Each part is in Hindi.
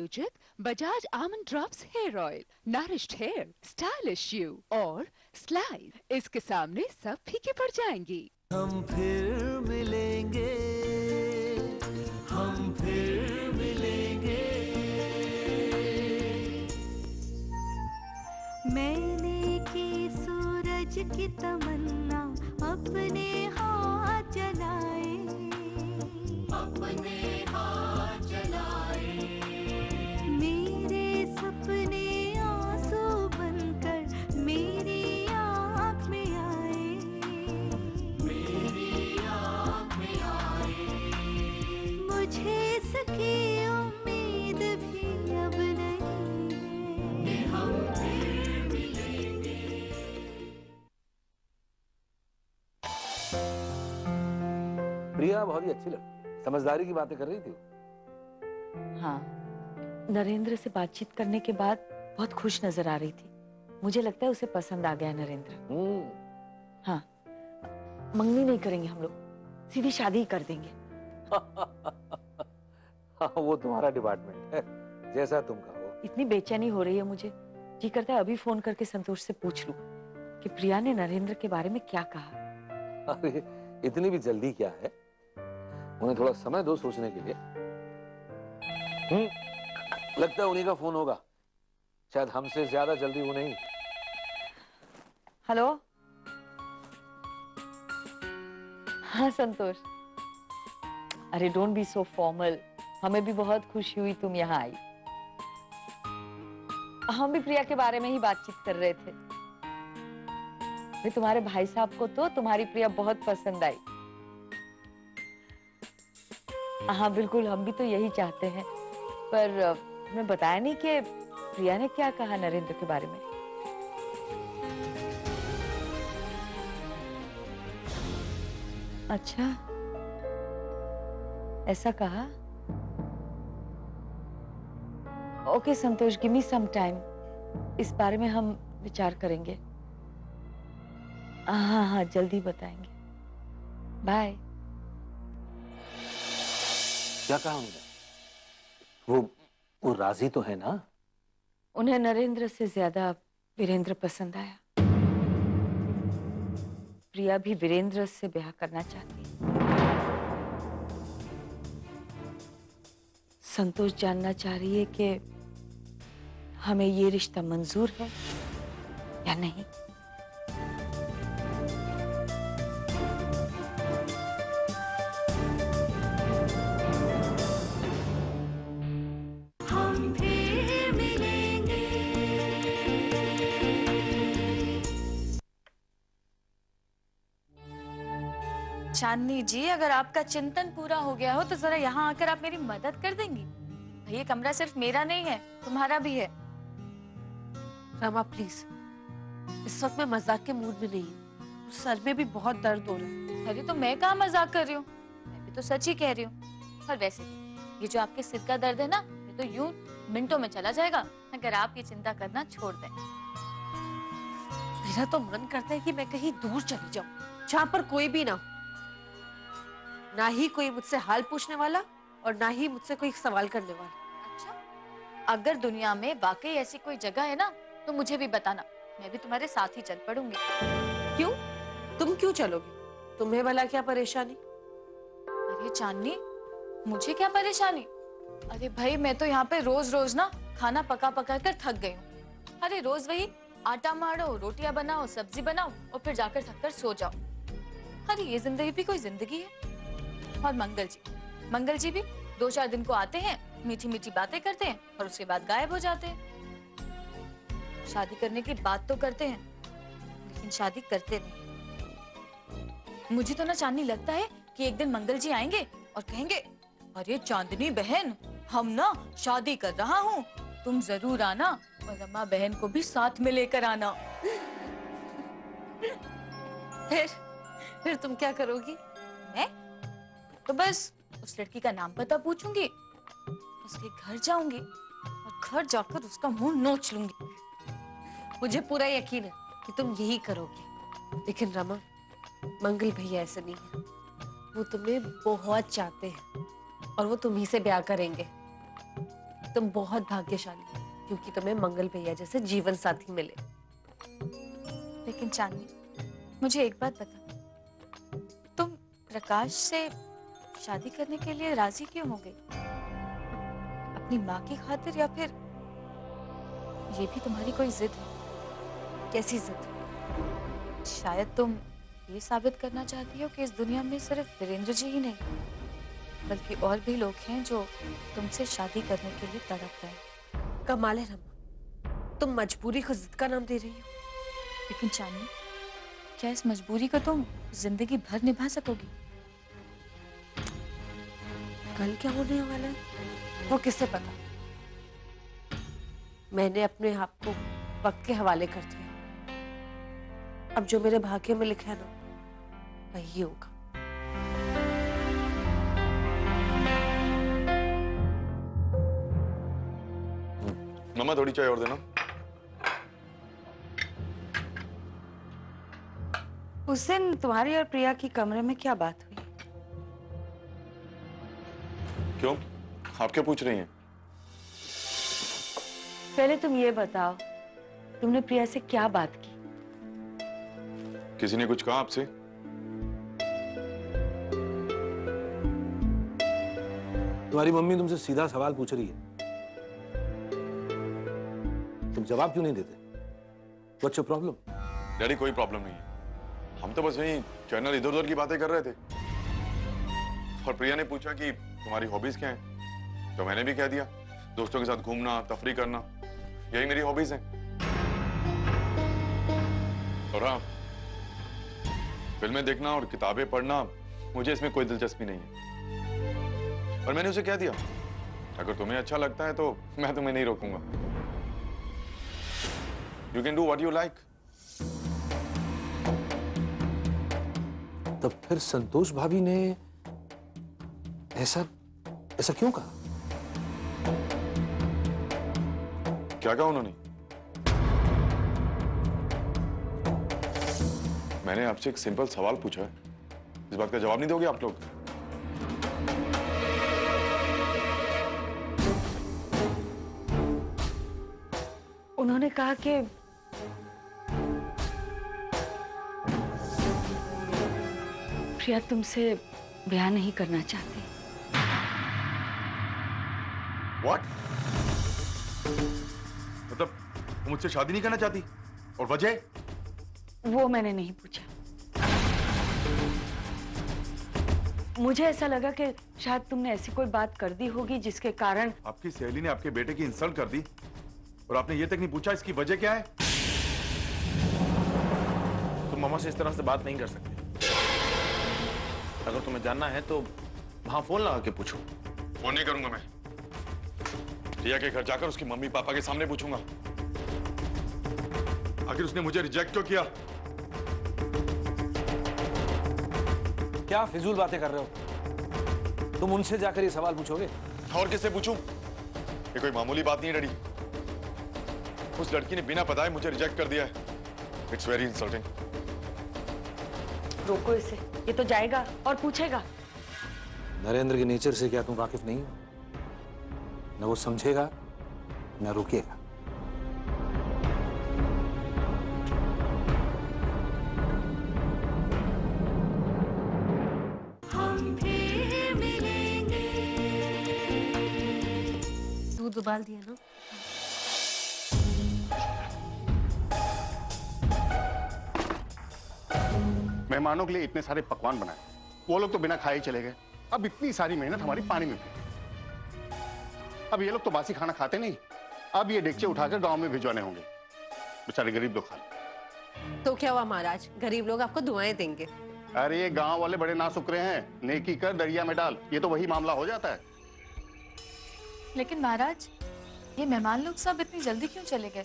आयोजक Bajaj almond drops hair oil, nourished hair, stylish you और स्लाइड, इसके सामने सब फीके पड़ जाएंगी। हम फिर मिलेंगे, हम फिर मिलेंगे। मैंने की सूरज की तमन्ना अपने हाथ जलाए, अपने हाथ जलाए। मेरे सपने आंसू बनकर मेरी आँख में आए, मेरी आँख में आए। मुझे सकी उम्मीद भी अब नहीं है। प्रिया बहुत ही अच्छी लगी, समझदारी की बातें कर रही थी। हाँ, नरेंद्र से बातचीत करने के बाद बहुत खुश नजर आ रही थी। मुझे लगता है उसे पसंद आ गया नरेंद्र। हाँ, मंगनी नहीं करेंगे हम लोग, सीधी शादी ही कर देंगे। हाँ, वो तुम्हारा डिपार्टमेंट है, जैसा तुम कहो। इतनी बेचैनी हो रही है मुझे, जी करता है अभी फोन करके संतोष से पूछ लूं कि प्रिया ने नरेंद्र के बारे में क्या कहा। अरे इतनी भी जल्दी क्या है, उन्हें थोड़ा समय दो सोचने के लिए। लगता है उन्हीं का फोन होगा, शायद हमसे ज्यादा जल्दी वो नहीं। हेलो। हाँ संतोष, अरे डोंट बी सो फॉर्मल, हमें भी बहुत खुशी हुई तुम यहाँ आई। हम भी प्रिया के बारे में ही बातचीत कर रहे थे। तुम्हारे भाई साहब को तो तुम्हारी प्रिया बहुत पसंद आई। हाँ बिल्कुल, हम भी तो यही चाहते हैं, पर तुम्हें बताया नहीं कि प्रिया ने क्या कहा नरेंद्र के बारे में। अच्छा, ऐसा कहा? Okay Santosh, give me some time, इस बारे में हम विचार करेंगे। हाँ हाँ जल्दी बताएंगे, बाय। क्या कहा उन्होंने? वो राजी तो है ना? उन्हें नरेंद्र से ज्यादा वीरेंद्र पसंद आया। प्रिया भी वीरेंद्र से ब्याह करना चाहती है। संतोष जानना चाह रही है कि हमें ये रिश्ता मंजूर है या नहीं। चांदनी जी, अगर आपका चिंतन पूरा हो गया हो तो जरा यहाँ आकर आप मेरी मदद कर देंगी। ये कमरा सिर्फ मेरा नहीं है, तुम्हारा भी है। रामा प्लीज, इस वक्त मैं मजाक के मूड में नहीं हूँ, सर में भी बहुत दर्द हो रहा है। अरे तो मैं कहाँ मजाक कर रही हूँ, मैं भी तो सच ही कह रही हूँ। और वैसे ये जो आपके सिर का दर्द है ना, ये तो यूं मिनटों में चला जाएगा अगर आप ये चिंता करना छोड़ दें। मेरा तो मन करता है कि मैं कहीं दूर चली जाऊँ, जहाँ पर कोई भी ना, ना ही कोई मुझसे हाल पूछने वाला और ना ही मुझसे कोई सवाल करने वाला। अच्छा, अगर दुनिया में वाकई ऐसी कोई जगह है ना तो मुझे भी बताना, मैं भी तुम्हारे साथ ही चल पड़ूंगी। क्यों? तुम क्यों चलोगी? तुम्हें भला क्या परेशानी? अरे चांदनी, मुझे क्या परेशानी? अरे भाई, मैं तो यहाँ पे रोज रोज ना खाना पका पका कर थक गई हूँ। अरे रोज वही आटा मारो, रोटियां बनाओ, सब्जी बनाओ और फिर जाकर थक कर सो जाओ। अरे ये जिंदगी भी कोई जिंदगी है? और मंगल जी भी दो चार दिन को आते हैं, मीठी मीठी बातें करते हैं और उसके बाद गायब हो जाते हैं। शादी करने की बात तो करते हैं लेकिन शादी करते नहीं। मुझे तो ना चांदनी लगता है कि एक दिन मंगल जी आएंगे और कहेंगे, अरे चांदनी बहन, हम ना शादी कर रहा हूँ, तुम जरूर आना और रमा बहन को भी साथ में लेकर आना। फिर तुम क्या करोगी? मैं तो बस उस लड़की का नाम पता पूछूंगी, उसके घर जाऊंगी और घर जाकर उसका मुंह नोच लूंगी। मुझे पूरा यकीन है कि तुम यही करोगे, लेकिन रमा, मंगल भैया ऐसे नहीं है। वो तुम्हें बहुत चाहते हैं और वो तुम्ही से ब्याह करेंगे। तुम बहुत भाग्यशाली हो क्योंकि तुम्हें मंगल भैया जैसे जीवन साथी मिले। लेकिन चांदनी, मुझे एक बात बता, तुम प्रकाश से शादी करने के लिए राजी क्यों हो गई? अपनी माँ की खातिर या फिर ये भी तुम्हारी कोई जिद है? कैसी जिद? शायद तुम ये साबित करना चाहती हो कि इस दुनिया में सिर्फ वीरेंद्र जी ही नहीं बल्कि और भी लोग हैं जो तुमसे शादी करने के लिए तड़प रहे हैं। कमाल है रमा, तुम मजबूरी को जिद का नाम दे रही हो। लेकिन चांदनी, क्या इस मजबूरी को तुम जिंदगी भर निभा सकोगी? कल क्या होने वाला है वो किसे पता। मैंने अपने आप को वक्त के हवाले कर दिया। अब जो मेरे भाग्य में लिखा है ना वही होगा। मम्मा थोड़ी चाय और देना। उस दिन तुम्हारी और प्रिया की कमरे में क्या बात हुई? क्यों, आप क्या पूछ रही हैं? पहले तुम ये बताओ, तुमने प्रिया से क्या बात की? किसी ने कुछ कहा आपसे? तुम्हारी मम्मी तुमसे सीधा सवाल पूछ रही है, तुम जवाब क्यों नहीं देते? What's your problem? डैडी, कोई प्रॉब्लम नहीं है, हम तो बस वही चैनल इधर उधर की बातें कर रहे थे और प्रिया ने पूछा कि तुम्हारी हॉबीज क्या हैं, तो मैंने भी कह दिया दोस्तों के साथ घूमना, तफरी करना, यही मेरी हॉबीज हैं। और हाँ, फिल्में देखना और किताबें पढ़ना, मुझे इसमें कोई दिलचस्पी नहीं है। और मैंने उसे कह दिया, अगर तुम्हें अच्छा लगता है तो मैं तुम्हें नहीं रोकूंगा। You can do what you like. तब फिर संतोष भाभी ने ऐसा क्यों कहा? क्या कहा उन्होंने? मैंने आपसे एक सिंपल सवाल पूछा है, इस बात का जवाब नहीं दोगे आप लोग? उन्होंने कहा कि प्रिया तुमसे ब्याह नहीं करना चाहती। What? मतलब तुम मुझसे शादी नहीं करना चाहती और वजह? वो मैंने नहीं पूछा। मुझे ऐसा लगा कि शायद तुमने ऐसी कोई बात कर दी होगी जिसके कारण आपकी सहेली ने आपके बेटे की इंसल्ट कर दी और आपने ये तक नहीं पूछा इसकी वजह क्या है। तुम मामा से इस तरह से बात नहीं कर सकते। अगर तुम्हें जानना है तो वहां फोन लगा के पूछो। फोन नहीं करूंगा मैं, रिया के घर जाकर उसकी मम्मी पापा के सामने पूछूंगा आखिर उसने मुझे रिजेक्ट क्यों किया। क्या फिजूल बातें कर रहे हो तुम? उनसे जाकर ये सवाल पूछोगे? और किससे पूछूं? ये कोई मामूली बात नहीं है डैडी। उस लड़की ने बिना बताए मुझे रिजेक्ट कर दिया है। It's very insulting. रोको इसे, ये तो जाएगा और पूछेगा। नरेंद्र के नेचर से क्या तुम वाकिफ नहीं हो? न वो समझेगा न रुकेगा। उबाल दिया ना? मेहमानों के लिए इतने सारे पकवान बनाए, वो लोग तो बिना खाए ही चले गए। अब इतनी सारी मेहनत हमारी पानी में गई। अब ये लोग तो बासी खाना खाते नहीं, अब ये डेक्चे उठाकर गांव में भिजवाने होंगे बेचारे गरीब लोग। तो क्या हुआ महाराज, गरीब लोग आपको दुआएं देंगे। अरे ये गांव वाले बड़े नासुकरे हैं, नेकी कर दरिया में डाल, ये तो वही मामला हो जाता है। लेकिन महाराज, ये मेहमान लोग सब इतनी जल्दी क्यों चले गए?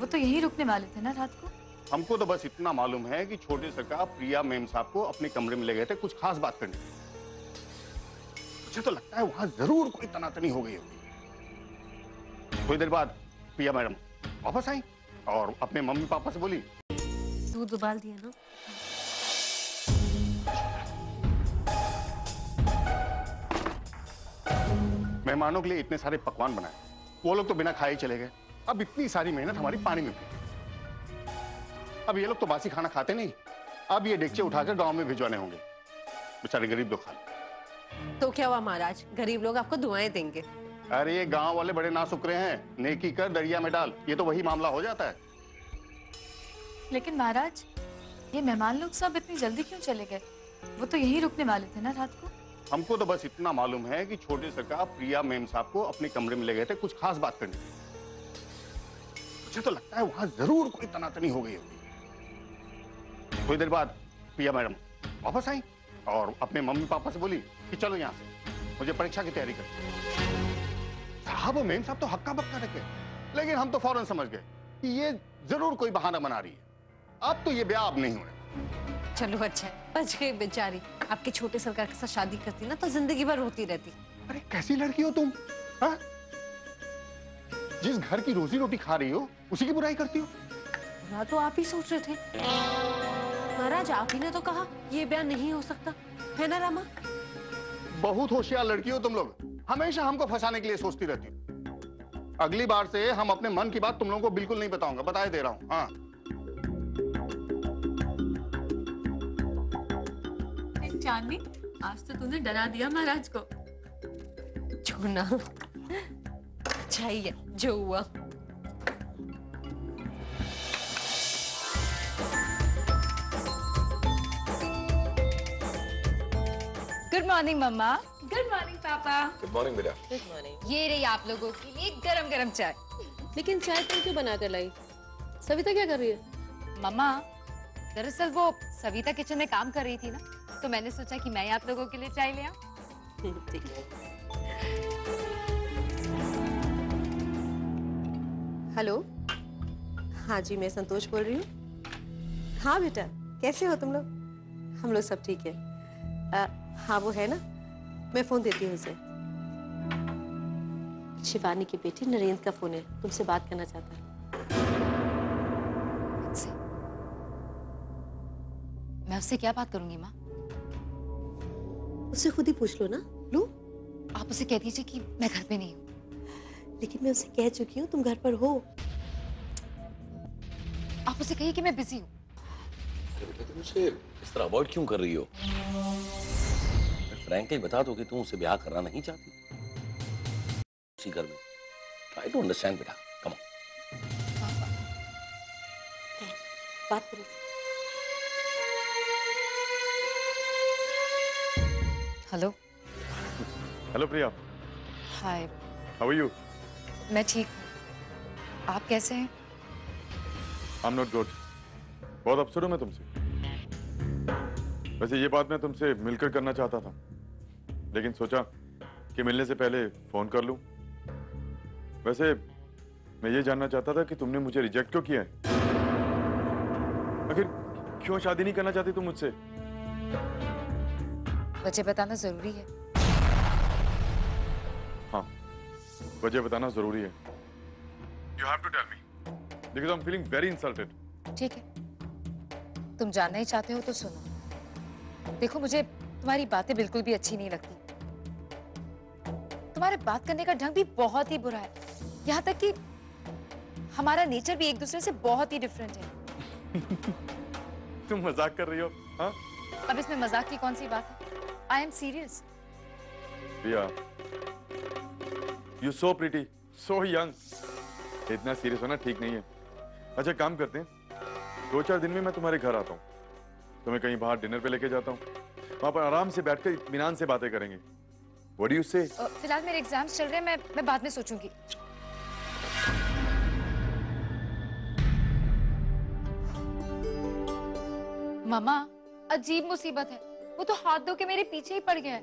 वो तो यही रुकने वाले थे ना रात को। हमको तो बस इतना मालूम है कि छोटे सरकार प्रिया मेम साहब को अपने कमरे में ले गए थे कुछ खास बात करने। मुझे तो लगता है वहां जरूर कोई तनातनी हो गई होगी। थोड़ी देर बाद प्रिया मैडम वापस आई और अपने मम्मी पापा से बोली, दूध उबाल दिया ना? मेहमानों के लिए इतने सारे पकवान बनाए, वो लोग तो बिना खाए ही चले गए। अब इतनी सारी मेहनत हमारी पानी में गई। अब ये लोग तो बासी खाना खाते नहीं, अब ये डेक्चे उठाकर गांव में भिजवाने होंगे बेचारे गरीब लोग। तो क्या हुआ महाराज, गरीब लोग आपको दुआएं देंगे। अरे ये गांव वाले बड़े नासुकरे हैं, नेकी कर दरिया में डाल, ये तो वही मामला हो जाता है। लेकिन महाराज ये मेहमान लोग सब इतनी जल्दी क्यों चले गए? वो तो यही रुकने वाले थे ना रात को। हमको तो बस इतना मालूम है कि छोटे सरकार प्रिया मेम साहब को अपने कमरे में ले गए थे कुछ खास बात करने के। मुझे तो लगता है वहाँ जरूर कोई तनातनी हो गई होगी। थोड़ी देर बाद प्रिया मैडम वापस आई और अपने मम्मी पापा से बोली कि चलो यहाँ से, मुझे परीक्षा की तैयारी करनी। साहब मेम साहब तो हक्का बक्का रखे, लेकिन हम तो फौरन समझ गए कि ये जरूर कोई बहाना बना रही है। अब तो ये ब्याह अब नहीं होना। चलो अच्छा बच गई बेचारी, आपके छोटे सरकार के साथ शादी करती ना तो जिंदगी भर रोती रहती। अरे कैसी लड़की हो तुम, हा? जिस घर की रोजी रोटी खा रही हो उसी की बुराई करती हो। बुरा तो आप ही सोच रहे थे महाराज, आप ही ने तो कहा ये ब्याह नहीं हो सकता, है ना रामा? बहुत होशियार लड़की हो तुम लोग, हमेशा हमको फंसाने के लिए सोचती रहती हो। अगली बार से हम अपने मन की बात तुम लोगों को बिल्कुल नहीं बताऊंगा, बताए दे रहा हूँ। हाँ चांदनी, आज तो तूने डरा दिया महाराज को। छोड़ना अच्छा ही है जो हुआ। गुड मॉर्निंग मम्मा। गुड मॉर्निंग पापा। गुड मॉर्निंग बेटा। Good morning. ये रही आप लोगों के लिए गरम गरम चाय। लेकिन चाय तुम क्यों बना कर लाई? सविता क्या कर रही है? मम्मा दरअसल वो सविता किचन में काम कर रही थी ना, तो मैंने सोचा कि मैं आप लोगों के लिए चाय ले आऊं। ठीक है। हेलो, हाँ जी मैं संतोष बोल रही हूँ। हाँ बेटा कैसे हो तुम लोग? हम लोग सब ठीक है। हाँ वो है ना, मैं फोन देती हूँ उसे। शिवानी की बेटी नरेंद्र का फोन है, तुमसे बात करना चाहता है। मैं उससे क्या बात करूंगी माँ? उसे खुद ही पूछ लो ना। लो आप उसे कह दीजिए कि मैं घर पे नहीं हूँ। लेकिन मैं उसे कह चुकी हूँ तुम घर पर हो। आप उसे कहिए कि मैं बिजी हूँ। अरे बेटा तुम उसे इस तरह अवॉइड क्यों कर रही हो? फ्रैंकली बता दो कि तुम उसे ब्याह करना नहीं चाहती उसी घर में। आई डोंट अंडरस्टैंड बेटा, कम ऑन बात करो। Hello. Hello Priya. Hi. How are you? मैं ठीक हूँ, आप कैसे हैं? आई एम नॉट गुड, बहुत अपसेट हूँ मैं तुमसे। वैसे ये बात मैं तुमसे मिलकर करना चाहता था, लेकिन सोचा कि मिलने से पहले फ़ोन कर लूँ। वैसे मैं ये जानना चाहता था कि तुमने मुझे रिजेक्ट क्यों किया है, आखिर क्यों शादी नहीं करना चाहती तुम मुझसे? वजह बताना जरूरी है। हाँ वजह बताना जरूरी है। You have to tell me because I'm feeling very insulted. ठीक है, तुम जानना ही चाहते हो तो सुनो। देखो मुझे तुम्हारी बातें बिल्कुल भी अच्छी नहीं लगती, तुम्हारे बात करने का ढंग भी बहुत ही बुरा है, यहाँ तक कि हमारा नेचर भी एक दूसरे से बहुत ही डिफरेंट है। तुम मजाक कर रही हो? हाँ अब इसमें मजाक की कौन सी बात है, I am serious. Priya, you so pretty, so young. इतना सीरियस होना ठीक नहीं है। अच्छा काम करते हैं, 2-4 दिन में मैं तुम्हारे घर आता हूँ, तुम्हें कहीं बाहर डिनर पे लेके जाता हूँ, वहाँ पर आराम से बैठकर इत्मीनान से बातें करेंगे। What do you say? फिलहाल मेरे एग्जाम्स चल रहे हैं, मैं बाद में सोचूंगी। मामा अजीब मुसीबत है, वो तो हाथ धो के मेरे पीछे ही पड़ गया है।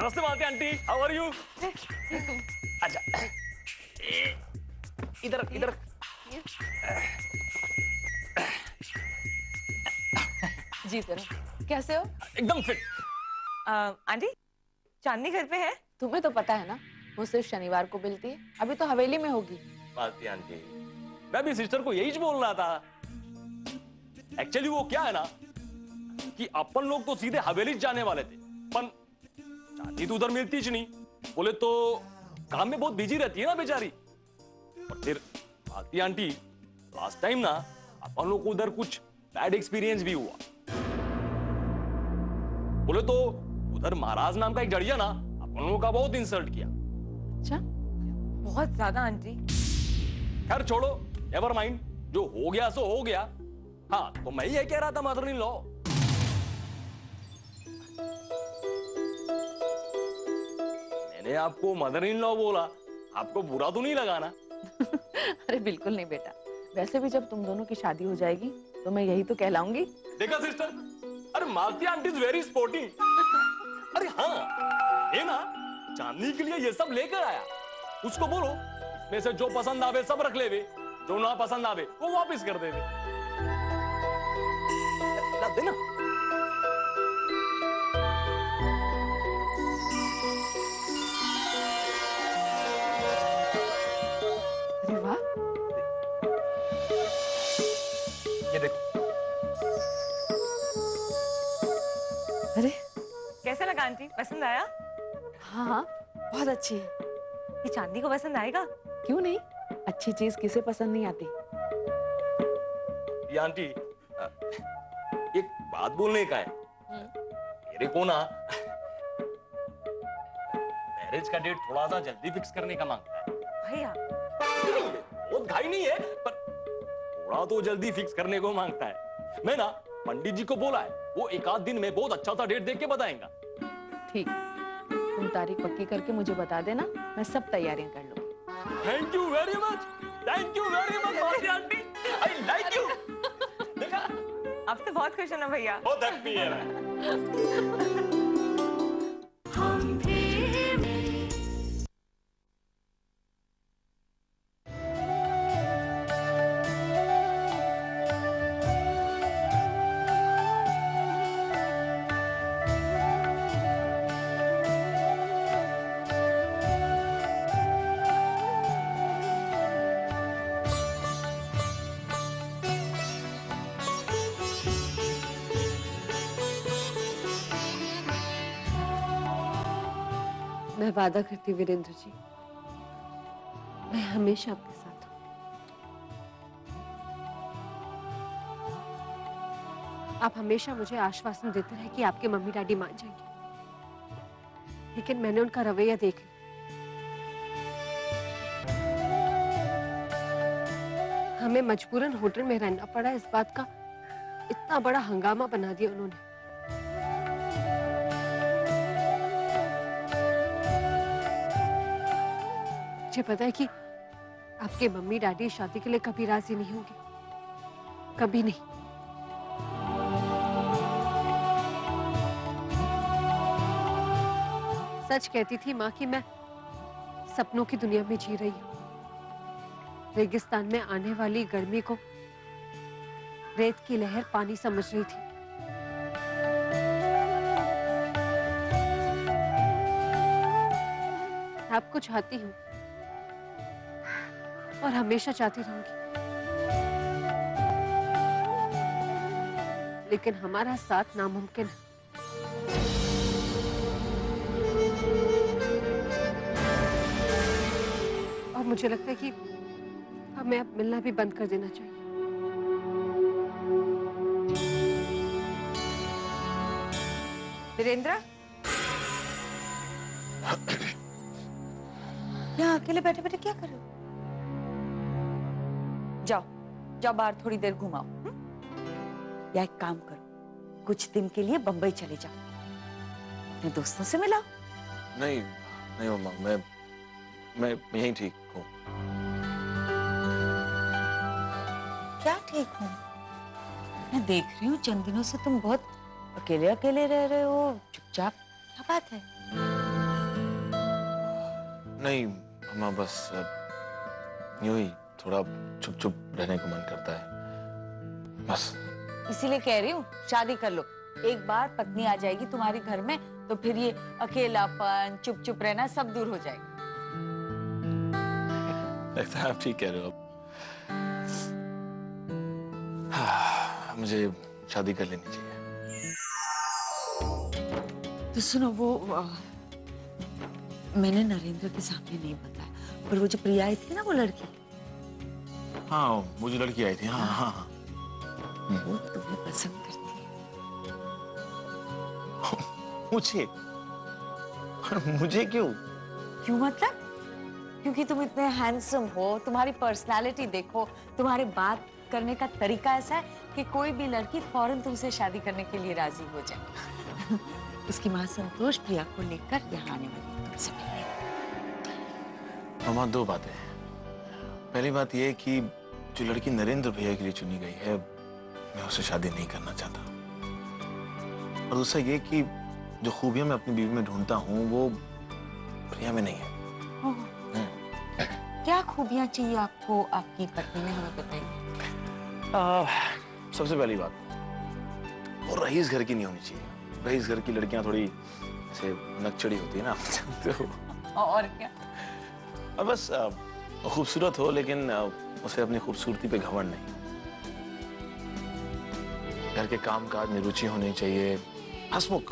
नमस्ते Malti aunty, how are you? अच्छा इधर इधर। जी सर कैसे हो? एकदम फिट। आंटी चांदनी घर पे है? तुम्हें तो पता है ना वो सिर्फ शनिवार को मिलती है, अभी तो हवेली में होगी। मालती आंटी मैं भी सिस्टर को यही बोल रहा था। एक्चुअली वो क्या है ना कि अपन लोग तो सीधे हवेली जाने वाले थे, पर चांदी तो उधर मिलती ही नहीं। बोले तो काम में बहुत बिजी रहती है ना बेचारी। और फिर भारती आंटी लास्ट टाइम ना अपन लोग को उधर कुछ बैड एक्सपीरियंस भी हुआ। बोले तो उधर महाराज नाम का एक जड़िया ना अपन लोगों का बहुत इंसल्ट किया। अच्छा, बहुत ज्यादा आंटी। खैर छोड़ो, नेवर माइंड, जो हो गया सो हो गया। हाँ तो मैं ये कह रहा था मदर इन लॉ, मैंने आपको मदर इन लॉ बोला, आपको बुरा तो नहीं लगा ना? अरे बिल्कुल नहीं बेटा, वैसे भी जब तुम दोनों की शादी हो जाएगी तो मैं यही तो कहलाऊंगी। देखा सिस्टर, अरे Malti aunty is very sporty. अरे हाँ ये ना चांदनी के लिए ये सब लेकर आया, उसको बोलो इसमें से जो पसंद आवे सब रख लेवे, जो ना पसंद आवे वो वापस कर देवे। देना ये देखो। अरे कैसा लगा आंटी, पसंद आया? हाँ बहुत अच्छी है। ये चांदी को पसंद आएगा? क्यों नहीं, अच्छी चीज किसे पसंद नहीं आती। ये आंटी एक बात बोलने का है। मेरे को ना मैरिज का डेट थोड़ा सा जल्दी फिक्स करने का मांगता है भैया। बहुत घाई नहीं है पर थोड़ा तो जल्दी फिक्स करने को मांगता है। मैं ना पंडित जी को बोला है, वो एक आध दिन में बहुत अच्छा सा डेट देख के बताएगा। ठीक, तुम तारीख पक्की करके मुझे बता देना, मैं सब तैयारियां कर लूंगी। Thank you very much, thank you very much aunty, I like you. देखा आप तो बहुत खुश है ना भैया? बहुत हैप्पी है। मैं वादा करती वीरेंद्र जी, मैं हमेशा आपके साथ हूँ। आप हमेशा मुझे आश्वासन देते रहे कि आपके मम्मी डैडी मान जाएंगे, लेकिन मैंने उनका रवैया देख लिया। हमें मजबूरन होटल में रहना पड़ा। इस बात का इतना बड़ा हंगामा बना दिया उन्होंने। मुझे पता है कि आपके मम्मी डैडी शादी के लिए कभी राजी नहीं होंगे, कभी नहीं। सच कहती थी माँ कि मैं सपनों की दुनिया में जी रही हूँ। रेगिस्तान में आने वाली गर्मी को रेत की लहर पानी समझ रही थी। आपको चाहती हूँ और हमेशा चाहती रहूंगी, लेकिन हमारा साथ नामुमकिन है। और मुझे लगता है कि हमें अब मिलना भी बंद कर देना चाहिए। वीरेंद्र, यहाँ अकेले बैठे बैठे क्या कर रहे हो? जाओ जाओ बाहर थोड़ी देर घुमाओ। या एक काम करो, कुछ दिन के लिए बंबई चले जाओ, अपने दोस्तों से मिला। नहीं नहीं मम्मा, मैं यहीं ठीक हूँ। क्या ठीक हूँ? मैं देख रही हूँ चंद दिनों से तुम बहुत अकेले अकेले रह रहे हो, चुपचाप। क्या बात है? नहीं मम्मा, बस यूं ही थोड़ा चुप चुप रहने का मन करता है बस। इसीलिए कह रही हूँ शादी कर लो। एक बार पत्नी आ जाएगी तुम्हारे घर में तो फिर ये अकेलापन, चुप चुप रहना सब दूर हो जाएगा। लगता है आप ठीक कह रहे हो। मुझे शादी कर लेनी चाहिए। तो सुनो, वो मैंने नरेंद्र के सामने नहीं बताया, पर वो जो प्रिया आई थी ना, वो लड़की, हाँ वो जो लड़की आई थी, हाँ हाँ हाँ, वो तुम्हें पसंद करती है। मुझे क्यों? क्यों मतलब? क्योंकि तुम इतने हैंडसम हो, तुम्हारी पर्सनालिटी देखो, तुम्हारे बात करने का तरीका ऐसा है कि कोई भी लड़की फौरन तुमसे शादी करने के लिए राजी हो जाए। उसकी माँ संतोष प्रिया को लेकर यहाँ आने वाली तुमसे मिलने। मामा दो बातें हैं। पहली बात यह कि जो लड़की नरेंद्र भैया के लिए चुनी गई है, मैं उससे शादी नहीं करना चाहता। और दूसरा ये कि जो खूबियां मैं अपनी बीवी में ढूंढता हूँ वो प्रिया में नहीं है। क्या खूबियां चाहिए आपको आपकी पत्नी में, हमें बताइए। सबसे पहली बात, वो रईस घर की नहीं होनी चाहिए। रईस घर की लड़कियां थोड़ी ऐसे नकचड़ी होती है ना, आप जानते हो। और क्या? और बस खूबसूरत हो, लेकिन उसे अपनी खूबसूरती पे घमंड नहीं। घर के काम काज में रुचि होनी चाहिए। हंसमुख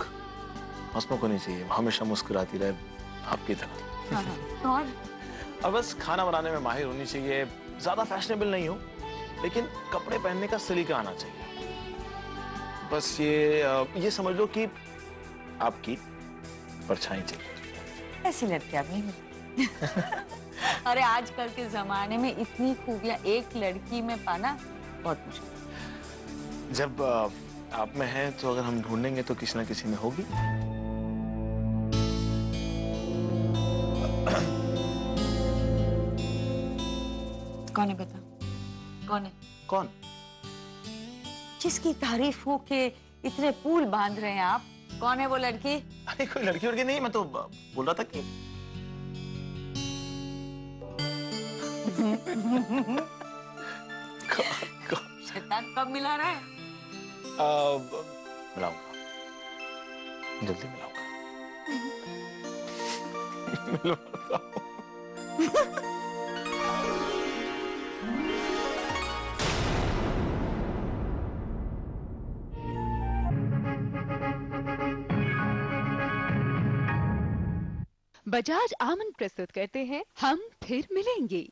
हंसमुख होनी चाहिए, हमेशा मुस्कुराती रहे आपकी तरह। और अब बस खाना बनाने में माहिर होनी चाहिए, ज्यादा फैशनेबल नहीं हो, लेकिन कपड़े पहनने का सलीका आना चाहिए। बस ये समझ लो कि आपकी परछाई चाहिए। ऐसी लड़की आप नहीं मिलती। अरे आजकल के जमाने में इतनी खूबियां एक लड़की में पाना बहुत मुश्किल। जब आप में है तो अगर हम ढूंढेंगे तो किसी ना किसी में होगी। कौन है बेटा? कौन है? कौन? जिसकी तारीफ हो के इतने पुल बांध रहे हैं आप, कौन है वो लड़की? अरे कोई लड़की उड़की नहीं, मैं तो बोल रहा था कि शैतान कब मिला रहा है? मिलाऊंगा, जल्दी मिलाऊंगा। बजाज आमंड प्रस्तुत करते हैं हम फिर मिलेंगे।